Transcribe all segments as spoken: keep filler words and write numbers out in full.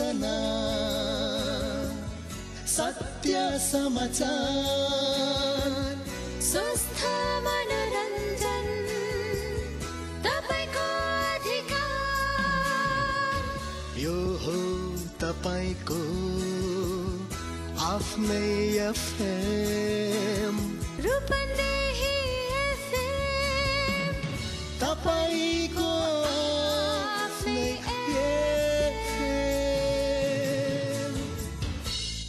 सना सत्य समाचार स्वस्थ मनोरञ्जन तपाईको अधिकार यो हो तपाईको आफ्नै एफएम रूपन्देही एफएम तपाईको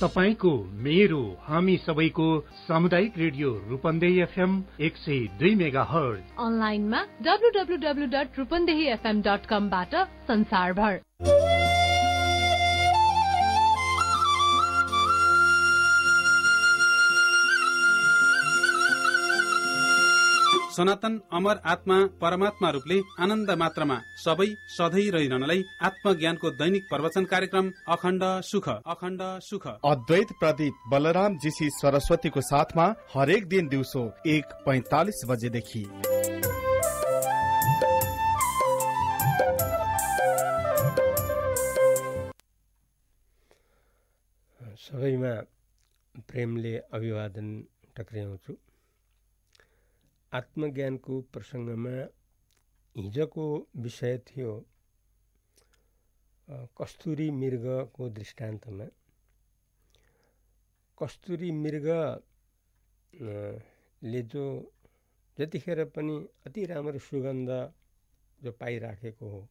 तपाईको मेरो हामी सबैको सामुदायिक रेडियो रूपन्देही एफएम एक सौ दुई मेगा हर्ज अनलाइनमा W W W dot Rupandehi FM dot com बाट संसारभर सनातन अमर आत्मा परमात्मा रूपले आनन्द मात्रामा सबै सधैँ रहिरहनलाई आत्मज्ञानको दैनिक प्रवचन कार्यक्रम अखण्ड सुख अखण्ड सुख अद्वैत प्रदीप बलराम जी सी सरस्वतीको साथमा हरेक दिन दिउँसो एक पैंतालीस बजेदेखि सबैमा प्रेमले अभिवादन टक्राउँछु। आत्मज्ञानको प्रसङ्गमा हिजोको विषय थियो कस्तुरी मृगको दृष्टान्तमा। कस्तुरी मृगले जो जतिखेर पनि अति राम्रो सुगन्ध जो पाइराखेको हो,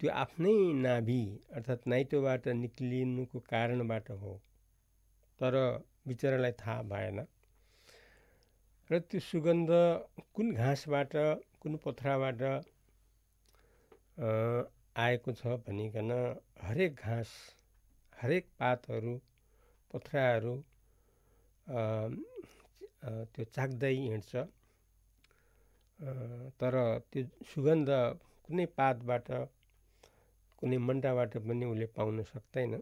त्यो आफ्नै नाभि अर्थात् नाइटोबाट निक्लिनुको कारणबाट हो, तर बिचरालाई थाहा भएन र त्यो सुगन्ध कुन घाँसबाट कुन पथराबाट आएको छ भनिकन हरेक घाँस हरेक पातहरू पथराहरू त्यो चाख्दै हिँड्छ, तर त्यो सुगन्ध कुनै पातबाट कुनै मन्टाबाट पनि उसले पाउन सक्दैन।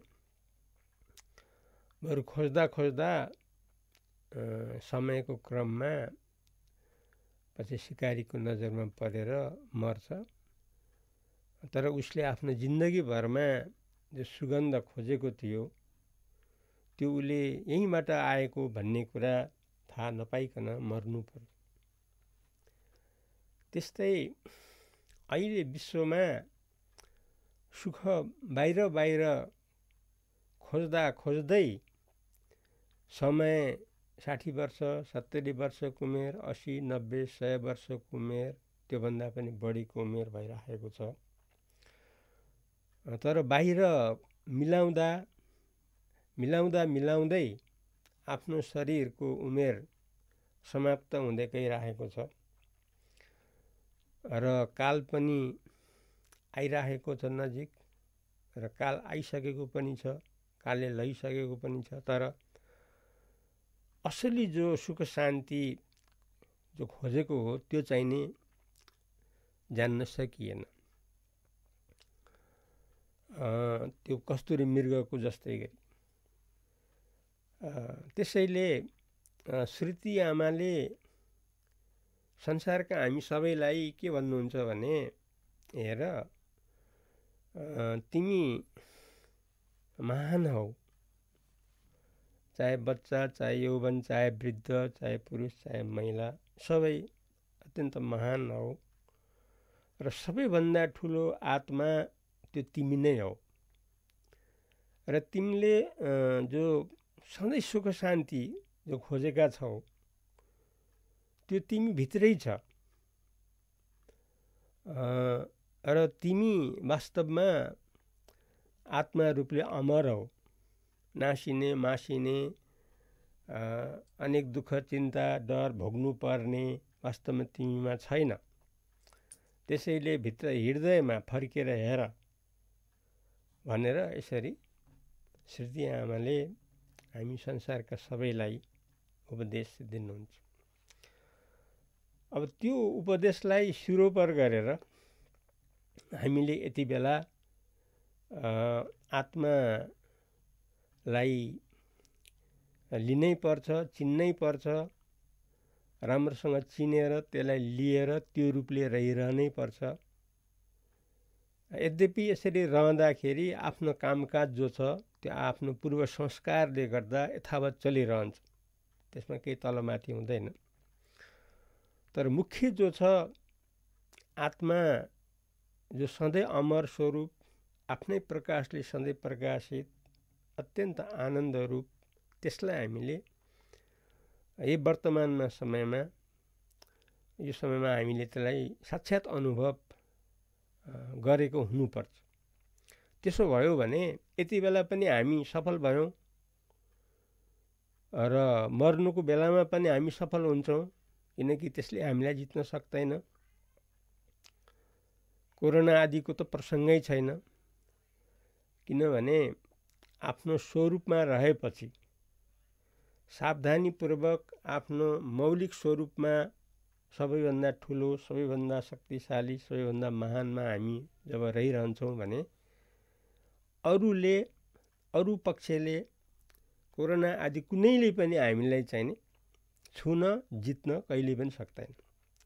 बरु खोज्दा खोज्दा समयको क्रममा पछि सिकारीको नजरमा परेर मर्छ, तर उसले आफ्नो जिन्दगीभरमा जो सुगन्ध खोजेको थियो त्यो उसले यहीँबाट आएको भन्ने कुरा थाहा नपाइकन मर्नु पर्यो। त्यस्तै अहिले विश्वमा सुख बाहिर बाहिर खोज्दा खोज्दै समय साठी वर्ष सत्तरी वर्षको उमेर असी नब्बे सय वर्षको उमेर त्योभन्दा पनि बढीको उमेर भइरहेको छ, तर बाहिर मिलाउँदा मिलाउँदा मिलाउँदै आफ्नो शरीरको उमेर समाप्त हुँदै गइरहेको छ र काल पनि आइरहेको छ नजिक, र काल आइसकेको पनि छ, कालले लैसकेको पनि छ, तर असली जो सुख शान्ति जो खोजेको हो त्यो चाहिँ नि जान्न सकिएन। त्यो कस्तुरी मृगको जस्तै गरी त्यसैले श्रुति आमाले संसारका हामी सबैलाई के भन्नुहुन्छ भने, हेर तिमी महान हौ, चाहे बच्चा चाहे यौवन चाहे वृद्ध चाहे पुरुष चाहे महिला सबै अत्यन्त महान हो र सबैभन्दा ठुलो आत्मा त्यो तिमी नै हो र तिमीले जो सधैँ सुख शान्ति जो खोजेका छौ त्यो तिमी भित्रै छ र तिमी वास्तवमा आत्मा रूपले अमर हौ, नासिने मासिने अनेक दुःख चिन्ता डर भोग्नु पर्ने वास्तवमा तिमीमा छैन। त्यसैले भित्र हृदयमा फर्केर हेर भनेर यसरी श्रुति आमाले हामी संसारका सबैलाई उपदेश दिनुहुन्छ। अब त्यो उपदेशलाई सिरोपर गरेर हामीले यति बेला आत्मा लाई लिनै पर्छ, चिन्नै पर्छ, राम्रोसँग चिनेर त्यसलाई लिएर त्यो रूपले रहिरहनै पर्छ यद्यपि यसरी रहँदाखेरि आफ्नो कामकाज जो छ त्यो आफ्नो पूर्व संस्कारले गर्दा यथावत चलिरहन्छ, त्यसमा केही तलमाथि हुँदैन। तर मुख्य जो छ आत्मा जो सधैँ अमर स्वरूप, आफ्नै प्रकाशले सधैँ प्रकाशित, अत्यन्त आनन्द रूप, त्यसलाई हामीले यो वर्तमानमा समयमा यो समयमा हामीले त्यसलाई साक्षात अनुभव गरेको हुनुपर्छ। त्यसो भयो भने यति बेला पनि हामी सफल भयौँ र मर्नुको बेलामा पनि हामी सफल हुन्छौँ, किनकि त्यसले हामीलाई जित्न सक्दैन। कोरोना आदिको त प्रसङ्गै छैन, किनभने आफ्नो स्वरूपमा रहेपछि सावधानीपूर्वक आफ्नो मौलिक स्वरूपमा सबैभन्दा ठुलो, सबैभन्दा शक्तिशाली, सबैभन्दा महानमा हामी जब रहिरहन्छौँ भने अरूले अरू पक्षले कोरोना आदि कुनैले पनि हामीलाई चाहिने छुन जित्न कहिले पनि सक्दैन।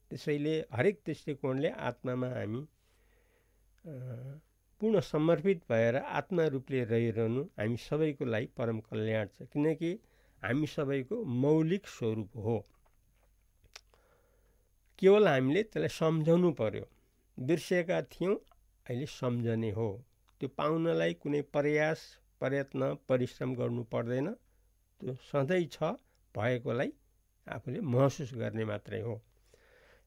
त्यसैले हरेक दृष्टिकोणले आत्मामा हामी पूर्ण समर्पित भएर आत्मा रूपले रहिरहनु हामी सबैको लागि परम कल्याण छ, किनकि हामी सबैको मौलिक स्वरूप हो। केवल हामीले त्यसलाई सम्झाउनु पर्यो, बिर्सेका थियौँ अहिले सम्झने हो। त्यो पाउनलाई कुनै प्रयास प्रयत्न परिश्रम गर्नु पर्दैन, त्यो सधैँ छ, भएकोलाई आफूले महसुस गर्ने मात्रै हो।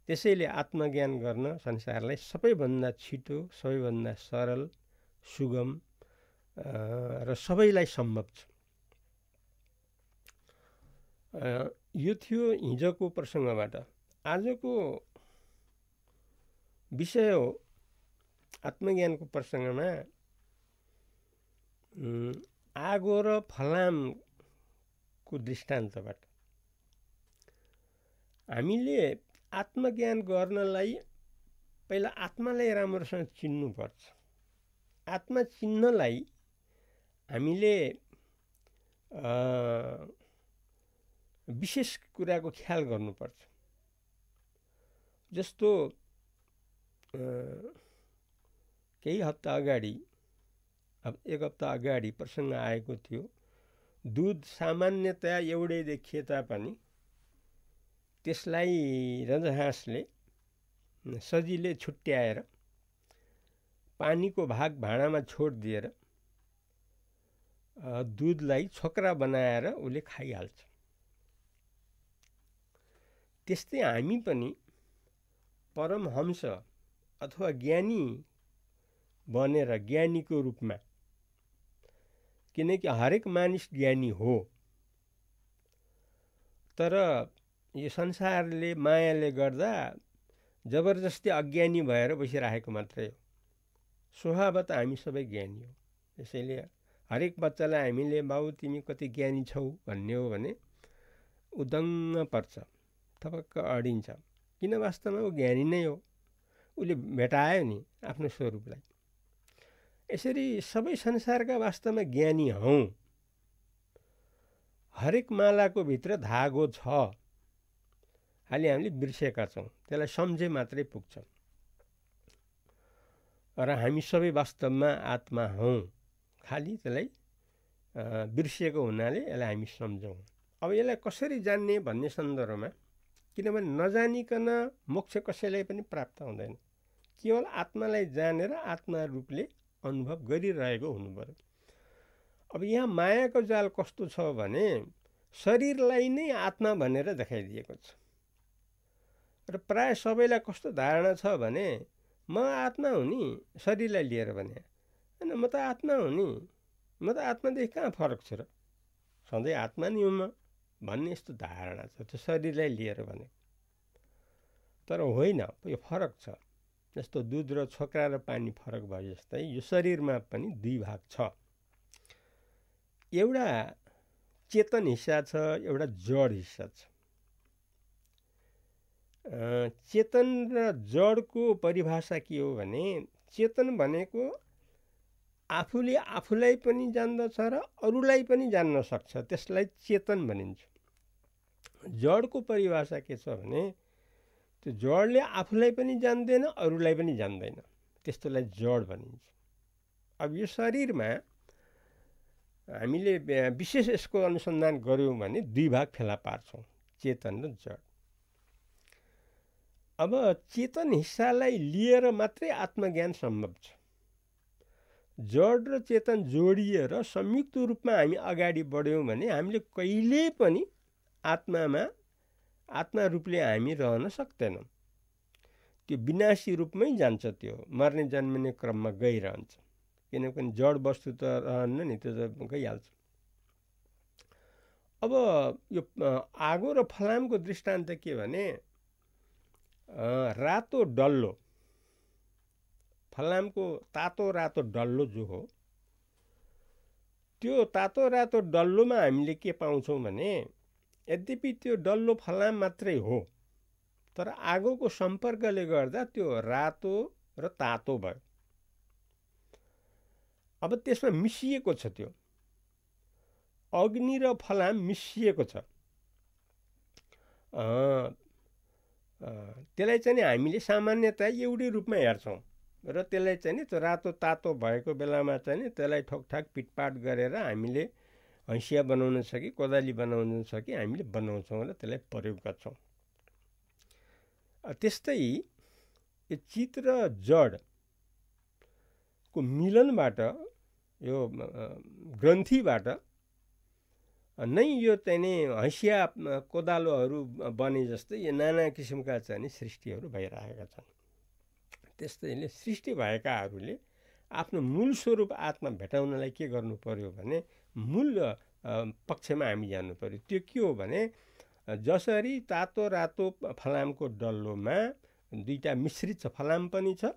त्यसैले आत्मज्ञान गर्न संसारलाई सबैभन्दा छिटो, सबैभन्दा सरल, सुगम र सबैलाई सम्भव छ। यो थियो हिजोको प्रसङ्गबाट। आजको विषय हो आत्मज्ञानको प्रसङ्गमा आगो र फलामको दृष्टान्तबाट। हामीले आत्मज्ञान गर्नलाई पहिला आत्मालाई राम्रोसँग चिन्नुपर्छ। आत्मा चिन्नलाई हामीले विशेष कुराको ख्याल गर्नुपर्छ। जस्तो केही हप्ता अगाडि, अब एक हप्ता अगाडि प्रसङ्ग आएको थियो, दुध सामान्यतया एउटै देखिए तापनि त्यसलाई रजहाँसले सजिलै छुट्याएर पानीको भाग भाँडामा छोडिदिएर दुधलाई छोक्रा बनाएर उसले खाइहाल्छ। त्यस्तै हामी पनि परमहंस अथवा ज्ञानी बनेर ज्ञानीको रूपमा, किनकि हरेक मानिस ज्ञानी हो, तर यो संसारले मायाले गर्दा जबरजस्ती अज्ञानी भएर बसिराखेको मात्रै हो। स्वभावत हामी सबै ज्ञानी हो। त्यसैले हरेक बच्चालाई हामीले बाउ तिमी कति ज्ञानी छौ भन्ने हो भने उदङ्ग पर्छ, थपक्क अडिन्छ, किन वास्तवमा ऊ ज्ञानी नै हो, उसले भेटायो नि आफ्नो स्वरूपलाई। यसरी सबै संसारका वास्तवमा ज्ञानी हौँ। हरेक मालाको भित्र धागो छ, हालि हामीले बिर्सेका छौँ, त्यसलाई सम्झे मात्रै पुग्छ। र हामी सबै वास्तवमा आत्मा हौँ, खालि त्यसलाई बिर्सेको हुनाले यसलाई हामी सम्झौँ। अब यसलाई कसरी जान्ने भन्ने सन्दर्भमा, किनभने नजानिकन मोक्ष कसैलाई पनि प्राप्त हुँदैन, केवल आत्मालाई जानेर आत्मा रूपले अनुभव गरिरहेको हुनु पर्यो। अब यहाँ मायाको जाल कस्तो छ भने शरीरलाई नै आत्मा भनेर देखाइदिएको छ र प्राय सबैलाई कस्तो धारणा छ भने म आत्मा हो नि, शरीरलाई लिएर भने होइन म त आत्मा हो नि, म त आत्मादेखि कहाँ फरक छु र, सधैँ आत्मा नि हुँ म भन्ने यस्तो धारणा छ, त्यो शरीरलाई लिएर भने। तर होइन, यो फरक छ। जस्तो दुध र छोक्रा र पानी फरक भयो जस्तै यो शरीरमा पनि दुई भाग छ, एउटा चेतन हिस्सा छ, एउटा जड हिस्सा छ। चेतन र जडको परिभाषा के हो भने चेतन भनेको आफूले आफूलाई पनि जान्दछ र अरूलाई पनि जान्न सक्छ, त्यसलाई चेतन भनिन्छ। जडको परिभाषा के छ भने त्यो जडले आफूलाई पनि जान्दैन, अरूलाई पनि जान्दैन, त्यस्तोलाई जड भनिन्छ। अब यो शरीरमा हामीले विशेष यसको अनुसन्धान गऱ्यौँ भने दुई भाग फेला पार्छौँ, चेतन र जड। अब चेतन हिस्सालाई लिएर मात्रै आत्मज्ञान सम्भव छ। जड र चेतन जोडिएर संयुक्त रूपमा हामी अगाडि बढ्यौँ भने हामीले कहिल्यै पनि आत्मामा आत्मा रूपले हामी रहन सक्दैनौँ। त्यो विनाशी रूपमै जान्छ, त्यो मर्ने जन्मिने क्रममा गइरहन्छ, किनभने जड वस्तु त रहन्न नि, त्यो त गइहाल्छ। अब यो आगो र फलामको दृष्टान्त के भने रातो डल्लो, फलामको तातो रातो डल्लो जो हो, त्यो तातो रातो डल्लोमा हामीले के पाउँछौँ भने यद्यपि त्यो डल्लो फलाम मात्रै हो, तर आगोको सम्पर्कले गर्दा त्यो रातो र तातो भयो। अब त्यसमा मिसिएको छ, त्यो अग्नि र फलाम मिसिएको छ। त्यसलाई चाहिँ हामीले सामान्यतया एउटै रूपमा हेर्छौँ र त्यसलाई चाहिँ नि त्यो रातो तातो भएको बेलामा चाहिँ नि त्यसलाई ठोकठाक पिटपाट गरेर हामीले हैसिया बनाउन सकि कोदाली बनाउन सकि हामीले बनाउँछौँ र त्यसलाई प्रयोग गर्छौँ। त्यस्तै यो चित र जडको मिलनबाट, यो ग्रन्थीबाट नै यो चाहिँ नि हैसिया कोदालोहरू बने जस्तै यो नाना किसिमका चाहिँ नि सृष्टिहरू भइरहेका छन्। त्यस्तैले सृष्टि भएकाहरूले आफ्नो मूल स्वरूप आत्मा भेटाउनलाई के गर्नु पर्यो भने मूल पक्षमा हामी जानु पर्यो। त्यो के हो भने जसरी तातो रातो फलामको डल्लोमा दुईवटा मिश्रित छ, फलाम पनि छ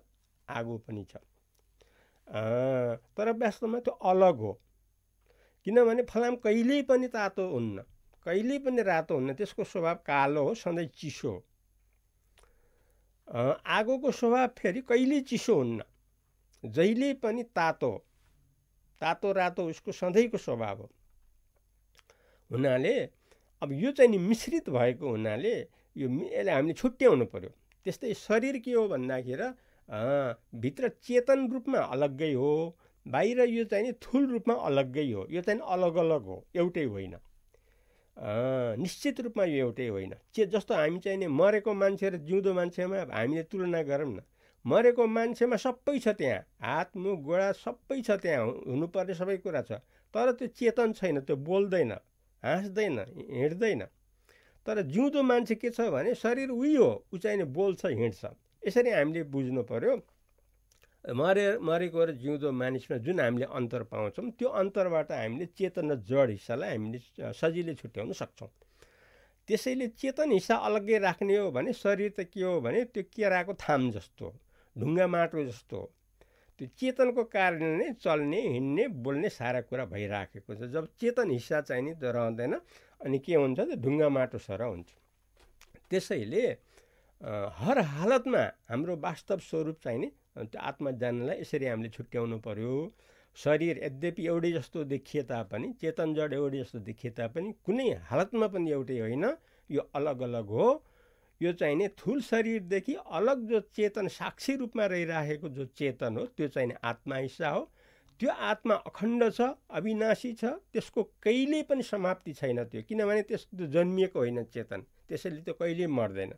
आगो पनि छ, तर वास्तवमा त्यो अलग हो, किनभने फलाम कहिल्यै पनि तातो हुन्न, कहिल्यै पनि रातो हुन्न, त्यसको स्वभाव कालो हो, सधैँ चिसो हो। आगोको स्वभाव फेरि कहिल्यै चिसो हुन्न, जहिले पनि तातो, तातो रातो उसको सधैँको स्वभाव हो। हुनाले अब यो चाहिँ नि मिश्रित भएको हुनाले यो यसलाई हामीले छुट्याउनु पर्यो। त्यस्तै शरीर के हो भन्दाखेरि भित्र चेतन रूपमा अलग्गै हो, बाहिर यो चाहिँ नि थूल रूपमा अलग्गै हो। यो चाहिँ अलग अलग हो, एउटै होइन, निश्चित रूपमा यो एउटै होइन। चे जस्तो हामी चाहिँ नि मरेको मान्छे र जिउँदो मान्छेमा हामीले तुलना गरौँ न, मरेको मान्छेमा सबै छ, त्यहाँ हात मुख गोडा सबै छ, त्यहाँ हुनुपर्ने सबै कुरा छ, तर त्यो चेतन छैन, त्यो बोल्दैन, हाँस्दैन, हिँड्दैन। तर जिउँदो मान्छे के छ भने शरीर उही हो, ऊ चाहिँ बोल्छ हिँड्छ। यसरी हामीले बुझ्नु पर्यो। मरे मरेको र जिउँदो मानिसमा जुन हामीले अन्तर पाउँछौँ त्यो अन्तरबाट हामीले चेतन र जड हिस्सालाई हामीले सजिलै छुट्याउन सक्छौँ। त्यसैले चेतन हिस्सा अलग्गै राख्ने हो भने शरीर त के हो भने त्यो केराको थाम जस्तो, ढुङ्गा माटो जस्तो, त्यो चेतनको कारणले नै चल्ने हिँड्ने बोल्ने सारा कुरा भइराखेको छ। जब चेतन हिस्सा चाहिँ नि रहँदैन अनि के हुन्छ त ढुङ्गा माटो सर हुन्छ। त्यसैले हर हालतमा हाम्रो वास्तव स्वरूप चाहिँ नि आत्मा जान्नलाई यसरी हामीले छुट्याउनु पर्यो। शरीर यद्यपि एउटै जस्तो देखिए तापनि, चेतन जड एउटै जस्तो देखिए तापनि कुनै हालतमा पनि एउटै होइन, यो अलग अलग हो। यो चाहिने थुल शरीरदेखि अलग जो चेतन साक्षी रूपमा रहिराखेको जो चेतन हो त्यो चाहिने आत्मा हिस्सा हो। त्यो आत्मा अखण्ड छ, अविनाशी छ, त्यसको कहिल्यै पनि समाप्ति छैन त्यो, किनभने त्यस्तो जन्मिएको होइन चेतन, त्यसैले त्यो कहिल्यै मर्दैन।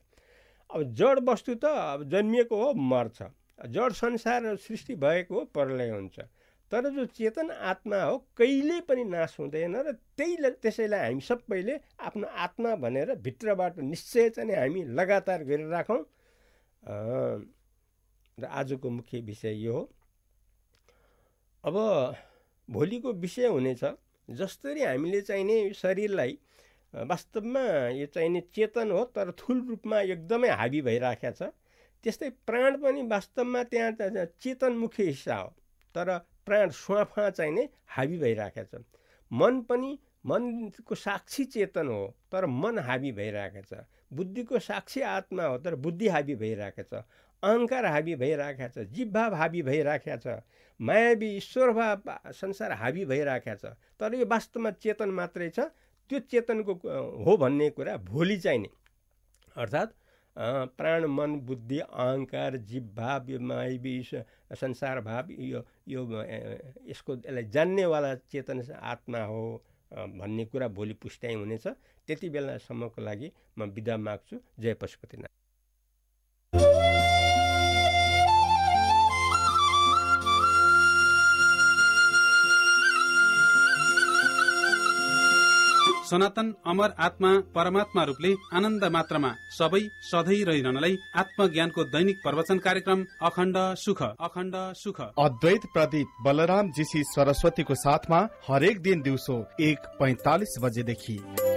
अब जड वस्तु त अब जन्मिएको हो, मर्छ, जड संसार सृष्टि भएको हो, प्रलय हुन्छ, तर जो चेतन आत्मा हो कहिल्यै पनि नाश हुँदैन र त्यही त्यसैलाई हामी सबैले आफ्नो आत्मा भनेर भित्रबाट निश्चय चाहिँ हामी लगातार गरिराखौँ। र आजको मुख्य विषय यो हो। अब भोलिको विषय हुनेछ, जसरी हामीले चाहिने शरीरलाई वास्तवमा यो चाहिने चेतन हो तर थुल रूपमा एकदमै हाबी भइराखेको छ, त्यस्तै प्राण पनि वास्तवमा त्यहाँ चेतनमुखी हिस्सा हो तर प्राण स्वाफा चाहिँ नै हाबी भइरहेका छन्। मन पनि मनको साक्षी चेतन हो तर मन हाबी भइरहेको छ, बुद्धिको साक्षी आत्मा हो तर बुद्धि हाबी भइरहेको छ, अहङ्कार हाबी भइरहेको छ, जीवभाव हाबी भइरहेको छ, मायावी ईश्वरभाव संसार हाबी भइरहेको छ, तर यो वास्तवमा चेतन मात्रै छ। त्यो चेतनको हो भन्ने कुरा भोलि चाहिँ नै अर्थात् प्राण मन बुद्धि अहंकार जीव भाव यो माया विष संसार भाव यो यो यसको यसलाई जान्नेवाला चेतन आत्मा हो भन्ने कुरा भोलि पुष्टाइ हुनेछ। त्यति बेलासम्मको लागि म बिदा माग्छु। जय पशुपतिनाथ। सनातन अमर आत्मा परमात्मा रूपले आनन्द मात्रामा सबै सधैँ रहिरहनलाई आत्मज्ञानको दैनिक प्रवचन कार्यक्रम अखण्ड सुख अखण्ड सुख अद्वैत प्रदीप बलराम जी सी सरस्वतीको साथमा हरेक दिन दिउँसो एक पैंतालीस बजेदेखि